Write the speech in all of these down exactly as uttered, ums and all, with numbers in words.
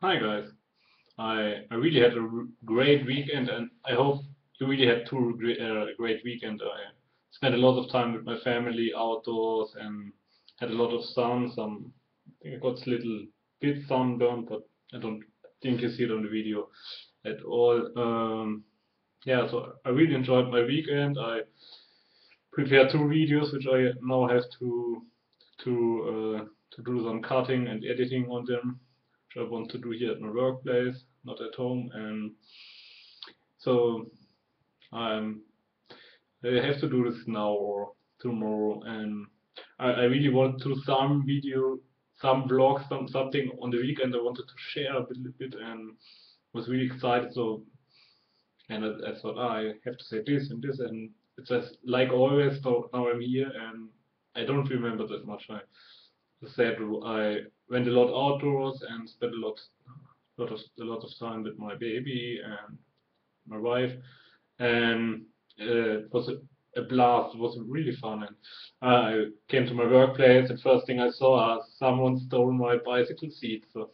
Hi guys, I, I really had a r great weekend, and I hope you really had two gre uh, great weekend. I spent a lot of time with my family outdoors and had a lot of sun. Some I think I got a little bit sunburned, but I don't think you see it on the video at all. Um, yeah, so I really enjoyed my weekend. I prepared two videos, which I now have to to uh, to do some cutting and editing on them, which I want to do here at my workplace, not at home. And so I'm, I have to do this now or tomorrow, and I, I really want to some video, some vlogs, some something on the weekend I wanted to share a little bit, and was really excited. So, and I, I thought, ah, I have to say this and this, and it's just like always. So now I'm here, and I don't remember that much. I said I went a lot outdoors and spent a lot, lot of a lot of time with my baby and my wife, and uh, it was a, a blast. It was really fun. And I came to my workplace, and first thing I saw, uh, someone stole my bicycle seat. So,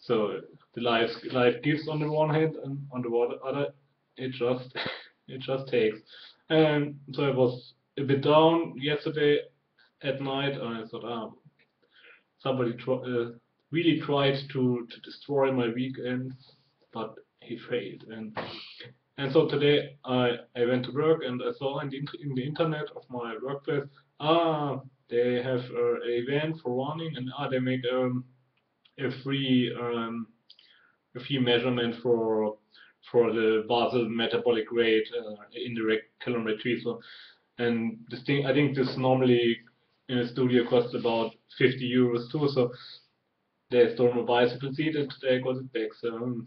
so the life life gives on the one hand, and on the other, it just it just takes. And so I was a bit down yesterday at night, and I thought, ah, somebody tr uh, really tried to, to destroy my weekend, but he failed. And and so today I, I went to work, and I saw in the, in the internet of my workplace, ah, they have uh, an event for running, and ah, they make um, a free um, a free measurement for for the basal metabolic rate uh, in the calorimetry. So, and this thing, I think this normally in a studio costs about fifty euros too, so they stole my bicycle seat, and today I got it back. So um,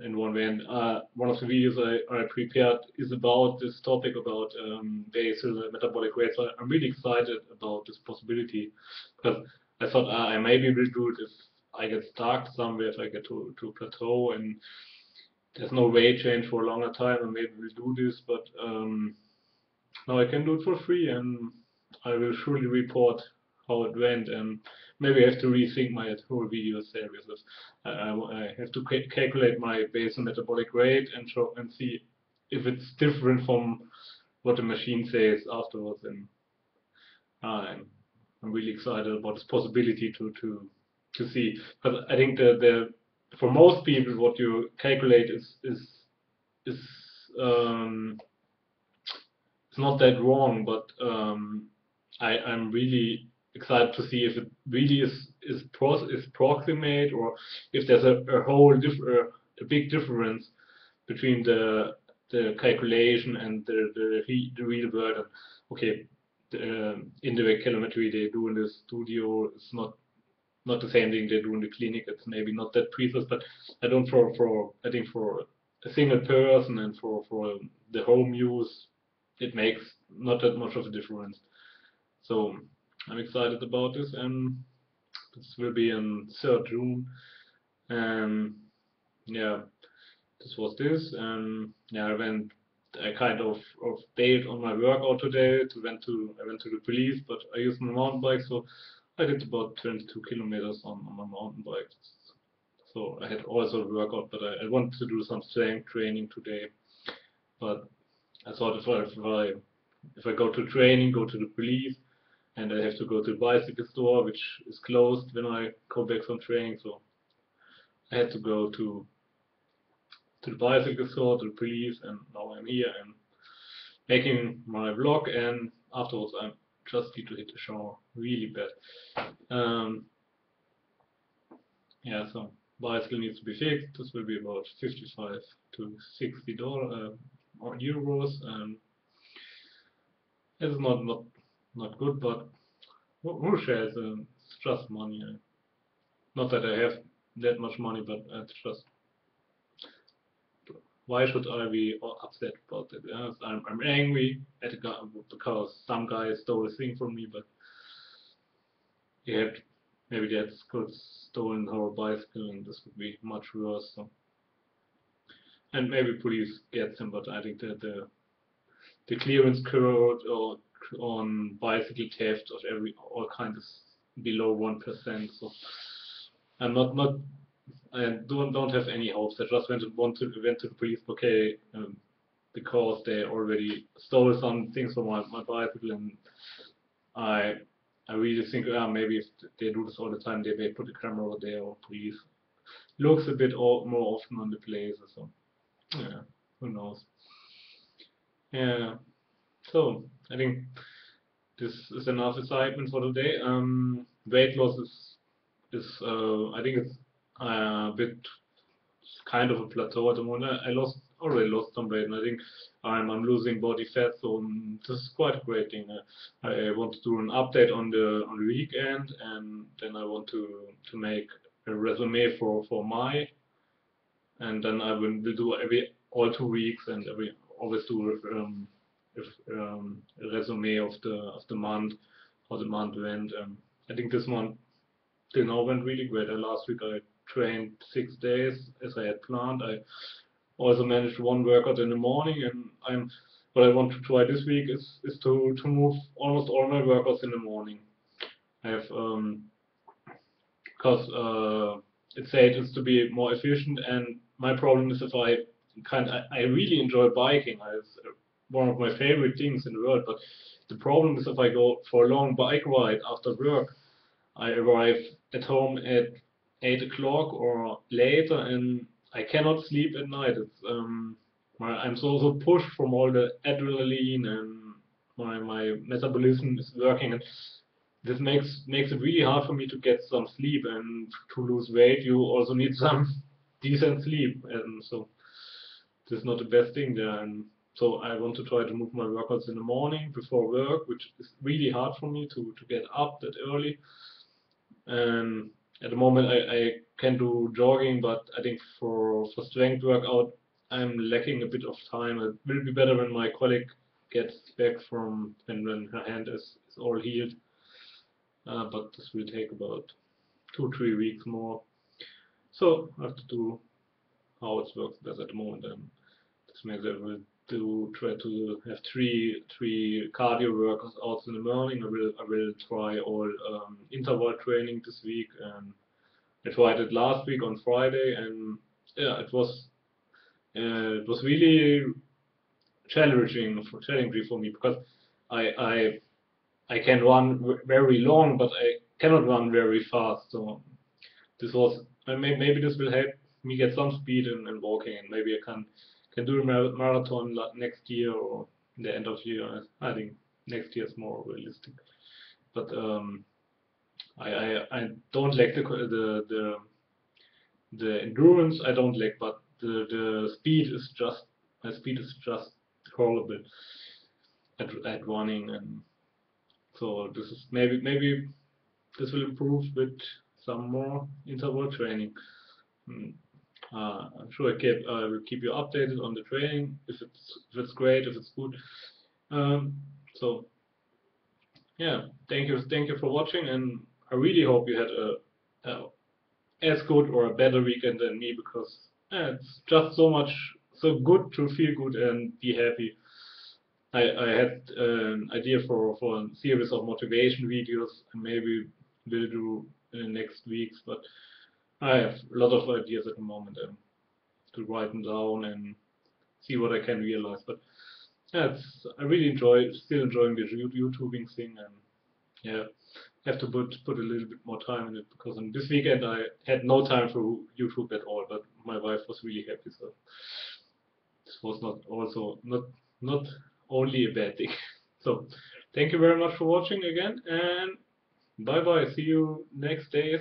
in one way, and uh, one of the videos I, I prepared is about this topic, about um, basal metabolic rate. So I'm really excited about this possibility, because I thought uh, I maybe will do it if I get stuck somewhere, if I get to, to a plateau and there's no weight change for a longer time, and maybe we'll do this, but um, now I can do it for free, and I will surely report how it went. And maybe I have to rethink my whole video series. I, I, I have to ca calculate my basal metabolic rate and show and see if it's different from what the machine says afterwards. And I'm, I'm really excited about this possibility to to to see. Because I think that the for most people, what you calculate is is is um, it's not that wrong, but um, I, I'm really excited to see if it really is is, pro is proximate, or if there's a, a whole diff a big difference between the the calculation and the the, re the real world. And okay, the indirect calorimetry they do in the studio is not not the same thing they do in the clinic. It's maybe not that precise, but I don't for for I think for a single person and for for the home use, it makes not that much of a difference. So I'm excited about this, and this will be on third June. Um, yeah, this was this, and yeah, I went. I kind of of bailed on my workout today. To went to I went to the police, but I used my mountain bike, so I did about twenty-two kilometers on, on my mountain bike. So I had also a workout, but I, I wanted to do some strength training today. But I thought if I if I, if I go to training, go to the police, and I have to go to the bicycle store, which is closed when I go back from training. So I had to go to to the bicycle store, to the police, and now I'm here and making my vlog. And afterwards, I just need to hit the shower really bad. Um, yeah, so bicycle needs to be fixed. This will be about fifty-five to sixty dollars uh, or euros. Um, it's not not. Not good, but who shares? Um, it's just money. Not that I have that much money, but it's just, why should I be upset about it? I'm, I'm angry at the guy because some guy stole a thing from me, but he had, maybe that could stolen her bicycle, and this would be much worse. So. And maybe police gets him, but I think that the the clearance code or on bicycle theft of every all kinds is below one percent, so I'm not not I don't don't have any hopes. I just went to want to went to the police okay um, because they already stole some things from my, my bicycle, and I I really think uh, maybe if they do this all the time, they may put a camera over there, or police looks a bit more often on the place or so. Yeah, who knows? Yeah, so I think this is enough excitement for today. Um, weight loss is is uh, I think it's a bit kind of a plateau at the moment. I lost already lost some weight, and I think I'm I'm losing body fat, so um, this is quite a great thing. Uh, I want to do an update on the on the weekend, and then I want to to make a resume for for my, and then I will do every all two weeks and every always do um, if, um, a resume of the of the month, how the month went. Um, I think this month till now went really great. Uh, last week I trained six days as I had planned. I also managed one workout in the morning, and I'm what I want to try this week is is to to move almost all my workouts in the morning. I have um. Because uh, it said it's to be more efficient, and my problem is if I can, I, I really enjoy biking. It's one of my favorite things in the world. But the problem is if I go for a long bike ride after work, I arrive at home at eight o'clock or later, and I cannot sleep at night. It's um, my, I'm so so pushed from all the adrenaline, and my my metabolism is working. And this makes makes it really hard for me to get some sleep, and to lose weight you also need some decent sleep, and so this is not the best thing there. And so I want to try to move my workouts in the morning before work, which is really hard for me to, to get up that early. And at the moment I, I can do jogging, but I think for, for strength workout I'm lacking a bit of time. It will be better when my colleague gets back from and when her hand is, is all healed. Uh, but this will take about two, three weeks more. So I have to do how it works best at the moment. Um, this means I will do try to have three, three cardio workouts in the morning. I will, I will try all um, interval training this week. And I tried it last week on Friday, and yeah, it was, uh, it was really challenging for challenging for me, because I, I. I can run very long, but I cannot run very fast. So this was maybe this will help me get some speed in, in walking, and maybe I can can do a marathon next year or in the end of year. I think next year is more realistic. But um, I, I I don't like the the the, the endurance. I don't like, but the, the speed is just my speed is just horrible at at running. And so this is maybe maybe this will improve with some more interval training. Mm. Uh, I'm sure I keep I will keep you updated on the training, if it's if it's great, if it's good. Um, so yeah, thank you thank you for watching, and I really hope you had a, a as good or a better weekend than me, because yeah, it's just so much so good to feel good and be happy. I, I had an idea for, for a series of motivation videos, and maybe we'll do in the next weeks, but I have a lot of ideas at the moment um, to write them down and see what I can realize. But yeah, it's, I really enjoy, still enjoying the YouTubing thing, and yeah, have to put, put a little bit more time in it, because on this weekend I had no time for YouTube at all, but my wife was really happy, so this was not also, not, not only a bad thing. So thank you very much for watching again, and bye bye. See you next days,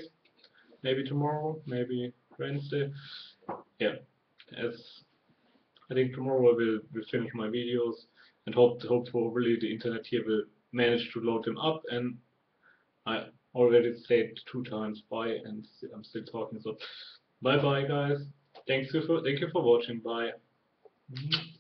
maybe tomorrow, maybe Wednesday. Yeah, as I think tomorrow I will, will finish my videos, and hope hopefully the internet here will manage to load them up. And I already said two times bye, and I'm still talking. So bye bye guys. Thanks you for thank you for watching. Bye. Mm-hmm.